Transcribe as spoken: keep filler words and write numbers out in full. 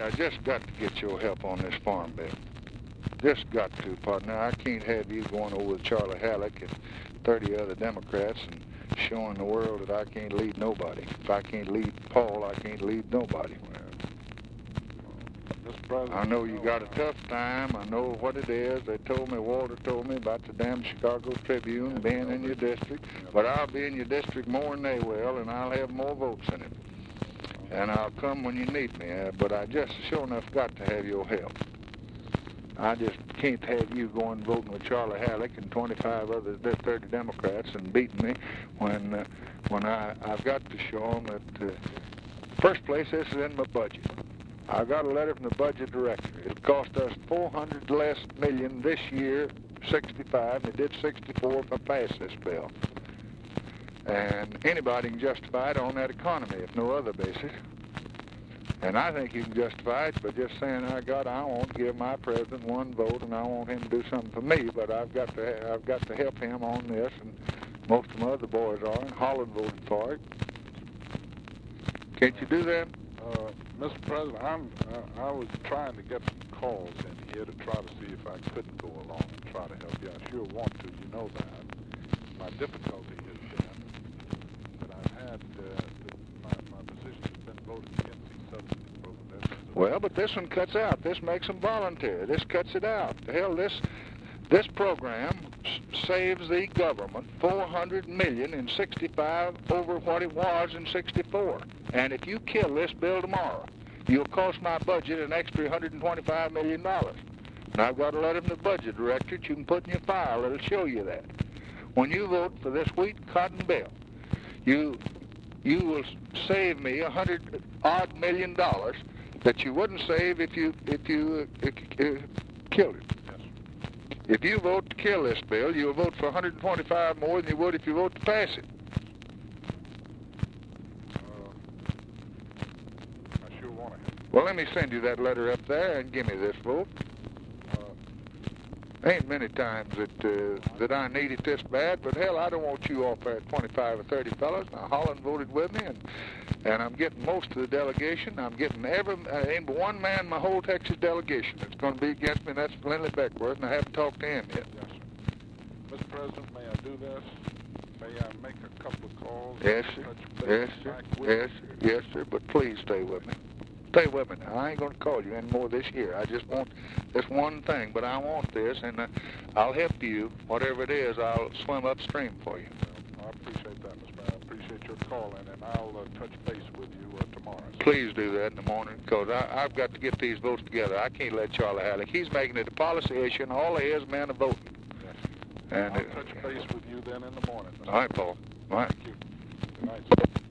I just got to get your help on this farm bill. Just got to, partner. I can't have you going over with Charlie Halleck and thirty other Democrats and showing the world that I can't lead nobody. If I can't lead Paul, I can't lead nobody. Well, I know you got a tough time. I know what it is. They told me, Walter told me about the damn Chicago Tribune being in your district. But I'll be in your district more than they will, and I'll have more votes in it. And I'll come when you need me. But I just sure enough got to have your help. I just can't have you going voting with Charlie Halleck and twenty-five other thirty Democrats and beating me when uh, when I, I've got to show them that, uh, first place, this is in my budget. I got a letter from the budget director. It cost us four hundred less million this year, sixty-five, and it did sixty-four if I passed this bill. And anybody can justify it on that economy, if no other basis. And I think you can justify it by just saying, I got, I won't give my president one vote, and I want him to do something for me, but I've got to, I've got to help him on this, and most of my other boys are, and Holland voted for it. Can't you do that? Uh, Mister President, I'm, uh, I was trying to get some calls in here to try to see if I couldn't go along and try to help you. I sure want to, you know that. My difficulty is that, that I've had, uh, my, my position has been voted against. Well, but this one cuts out. This makes them volunteer. This cuts it out. Hell, this this program saves the government four hundred million dollars in sixty-five over what it was in sixty-four. And if you kill this bill tomorrow, you'll cost my budget an extra one hundred twenty-five million dollars. And I've got a letter from the budget director that you can put in your file that'll show you that. When you vote for this wheat cotton bill, you you will save me a hundred odd million dollars that you wouldn't save if you if you uh, uh, killed it. Yes. If you vote to kill this bill, you'll vote for one hundred twenty-five more than you would if you vote to pass it. Uh, I sure want it. Well, let me send you that letter up there and give me this vote. Uh, Ain't many times that uh, that I need it this bad, but hell, I don't want you off there at twenty-five or thirty fellas. Now, Holland voted with me, and. And I'm getting most of the delegation. I'm getting every, uh, ain't but one man in my whole Texas delegation that's going to be against me, and that's Lindley Beckworth, and I haven't talked to him yet. Yes, sir. Mister President, may I do this? May I make a couple of calls? Yes, sir. Yes, sir. Yes, sir. Yes, sir. But please stay with me. Stay with me now. I ain't going to call you anymore this year. I just want this one thing, but I want this, and uh, I'll help you. Whatever it is, I'll swim upstream for you. I appreciate that, Mister President. I appreciate your calling, and I'll uh, touch base with you uh, tomorrow. So. Please do that in the morning, because I've got to get these votes together. I can't let Charlie Halleck. He's making it a policy issue, and all he is, man, a vote. Yes. And I'll it, touch base with you then in the morning. All right, Paul. All right. Thank you. Good night, sir.